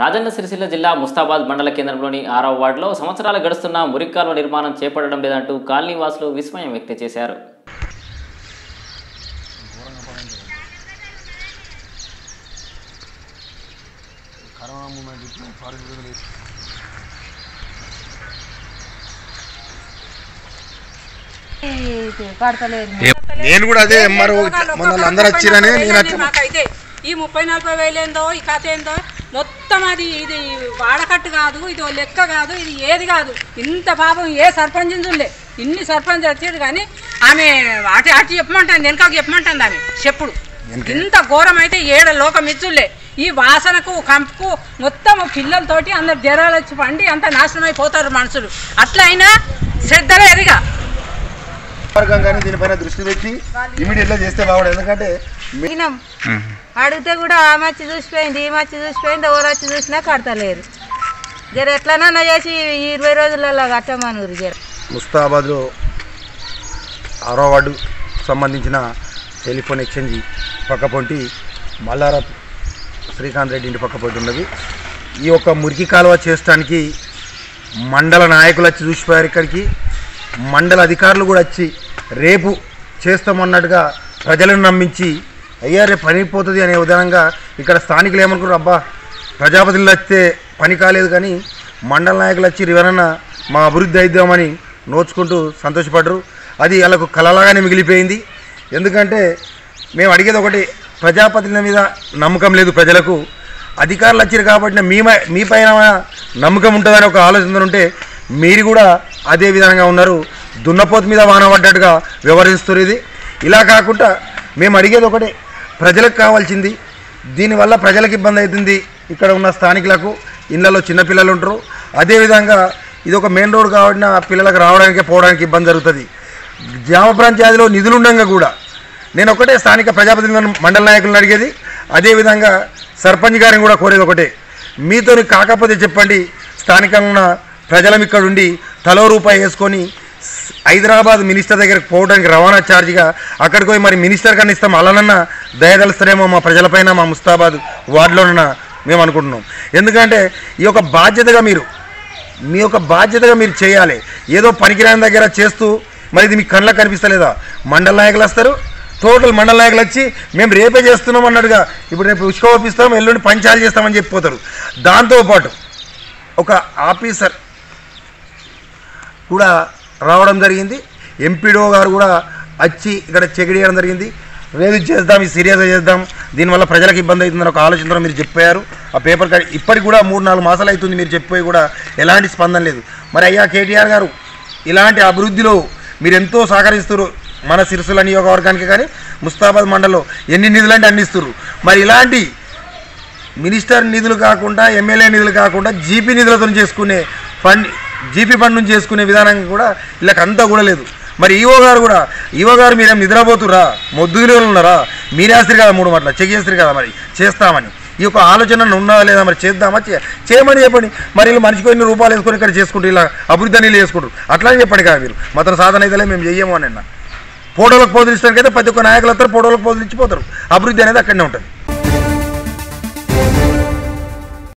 రాజన్న సిరిసిల్ల జిల్లా ముస్తాబాద్ మండల కేంద్రంలోని 6వ వార్డులో సంవత్సరాల గడుస్తున్న మురిక్కాల్వ నిర్మాణం చేపట్టడం లేదంటూ కాలనీ వాసులు విస్మయం వ్యక్తం చేశారు. నేను కూడా అదే ఎంఆర్ఓ మనల్ని అందరూ వచ్చిరనే నేను అట్లా నాకైతే ఈ 34 వేలేందో ఈ కాతేందో మొత్తం అది ఇది వాడకట్టు కాదు, ఇది లెక్క కాదు, ఇది ఏది కాదు. ఇంత పాపం ఏ సర్పంచ్ చూడలే, ఇన్ని సర్పంచ్ వచ్చేది కానీ ఆమె అటు అటు చెప్పమంటాను, వెనక చెప్పమంటాను. ఆమె చెప్పుడు ఇంత ఘోరం అయితే ఏడ లోకం ఇచ్చులే. ఈ వాసనకు కంపుకు మొత్తం పిల్లలతోటి అందరు జ్వరాలు వచ్చి పండి అంత నాశనం అయిపోతారు మనుషులు. అట్లయినా శ్రద్ధలే ఎదిగా దీనిపైన దృష్టి పెట్టి ఇమీడియట్గా చేస్తే బాగుండదు. ఎందుకంటే అడిగితే కూడా ఆ మచ్చి చూసిపోయింది, ఈ మచ్చి చూసిపోయింది, ఎవరు వచ్చి చూసినా కడతలేరు. జర ఎట్లనన్నా చేసి 20 రోజులలో కట్టమనురు. జర ముస్తాబాద్లో 6వ వార్డు సంబంధించిన టెలిఫోన్ ఎక్స్చేంజ్ పక్కపొంటి మల్లారా శ్రీకాంత్ రెడ్డి ఇంటి పక్కపొంటి ఉన్నది. ఈ యొక్క మురికి కాలువ చేయడానికి మండల నాయకులు వచ్చి చూసిపోయారు. ఇక్కడికి మండల అధికారులు కూడా వచ్చి రేపు చేస్తామన్నట్టుగా ప్రజలను నమ్మించి అయ్యా రేపు పని పోతుంది అనే విధానంగా ఇక్కడ స్థానికులు ఏమనుకున్నారు, అబ్బా ప్రజాపతిలు వస్తే పని కాలేదు కానీ మండల నాయకులు వచ్చి రివరణ మా అభివృద్ధి అయిద్దామని నోచుకుంటూ సంతోషపడ్డరు. అది వాళ్ళకు కలలాగానే మిగిలిపోయింది. ఎందుకంటే మేము అడిగేది ఒకటి, ప్రజాపతిల మీద నమ్మకం లేదు ప్రజలకు. అధికారులు వచ్చారు కాబట్టి మీ పైన నమ్మకం ఉంటుందని ఒక ఆలోచన ఉంటే మీరు కూడా అదే విధంగా ఉన్నారు, దున్నపోతు మీద వాన పడ్డట్టుగా వ్యవహరిస్తున్నారు. ఇది ఇలా కాకుండా మేము అడిగేది ఒకటే, ప్రజలకు కావాల్సింది. దీనివల్ల ప్రజలకు ఇబ్బంది అవుతుంది, ఇక్కడ ఉన్న స్థానికులకు. ఇళ్ళలో చిన్నపిల్లలు ఉంటారు, అదేవిధంగా ఇది ఒక మెయిన్ రోడ్ కాబట్టి పిల్లలకు రావడానికి పోవడానికి ఇబ్బంది జరుగుతుంది. గ్రామ పంచాయతీలో నిధులు ఉండగా కూడా నేను ఒకటే స్థానిక ప్రజాప్రతినిధులను మండల నాయకులను అడిగేది, అదేవిధంగా సర్పంచ్ గారిని కూడా కోరేది ఒకటే, మీతో కాకపోతే చెప్పండి, స్థానికంగా ఉన్న ప్రజలం ఇక్కడ ఉండి తలో రూపాయి వేసుకొని హైదరాబాద్ మినిస్టర్ దగ్గరికి పోవడానికి రవాణా ఛార్జీగా అక్కడికి పోయి మరి మినిస్టర్ కానీ ఇస్తాం, అలానన్నా దయదలుస్తారేమో మా ప్రజలపైన, మా ముస్తాబాద్ వార్డులోనన్నా మేము అనుకుంటున్నాం. ఎందుకంటే ఈ యొక్క బాధ్యతగా మీరు మీ యొక్క బాధ్యతగా చేయాలి. ఏదో పనికిరాని దగ్గర చేస్తూ మరి ఇది మీకు కళ్ళకు కనిపిస్తలేదా? మండల నాయకులు వస్తారు, టోటల్ మండల నాయకులు వచ్చి మేము రేపే చేస్తున్నాం అన్నట్టుగా ఇప్పుడు రేపు ఉష్క ఒప్పిస్తాం, ఎల్లుండి పంచాలు చేస్తామని చెప్పిపోతారు. దాంతోపాటు ఒక ఆఫీసర్ కూడా రావడం జరిగింది, ఎంపీడో గారు కూడా వచ్చి ఇక్కడ చెక్ చేయడం జరిగింది. రేపు చేద్దాం, ఇది సీరియస్గా చేద్దాం, దీనివల్ల ప్రజలకు ఇబ్బంది అవుతుందని ఒక ఆలోచనలో మీరు చెప్పారు. ఆ పేపర్ ఇప్పటికి కూడా 3-4 మాసాలు అవుతుంది మీరు చెప్పి కూడా ఎలాంటి స్పందన లేదు. మరి అయ్యా కేటీఆర్ గారు, ఇలాంటి అభివృద్ధిలో మీరు ఎంతో సహకరిస్తారు, మన సిరిసిల్ల నియోజకవర్గానికి కానీ ముస్తాబాద్ మండలంలో ఎన్ని నిధులు అంటే అందిస్తారు. మరి ఇలాంటి మినిస్టర్ నిధులు కాకుండా, ఎమ్మెల్యే నిధులు కాకుండా జీపీ నిధులతో చేసుకునే ఫండ్, జీపీ ఫండ్ నుంచి చేసుకునే విధానం కూడా వీళ్ళకంతా కూడా లేదు. మరి ఈవో గారు కూడా, ఈవో గారు మీరేం నిద్రపోతురా, మొద్దులు ఉన్నారా, మీరేస్తారు కదా, 3 మాటలు చెక్ చేస్తారు కదా, మరి చేస్తామని ఈ యొక్క ఆలోచన ఉన్నదా లేదా, మరి చేద్దామా చేయమని చెప్పండి. మరి వీళ్ళు మనిషికి కొన్ని రూపాయలు వేసుకొని ఇక్కడ చేసుకుంటారు, ఇలా అభివృద్ధి నీళ్ళు చేసుకుంటారు, అట్లా చెప్పండి కదా. మీరు మాత్రం సాధన అయితే మేము చెయ్యము అని అన్న ఫోటోలకు పోదులు ఇస్తానికైతే ప్రతి ఒక్క నాయకులంతా ఫోటోలకు పోదులు ఇచ్చిపోతారు, అభివృద్ధి అనేది అక్కడనే ఉంటుంది.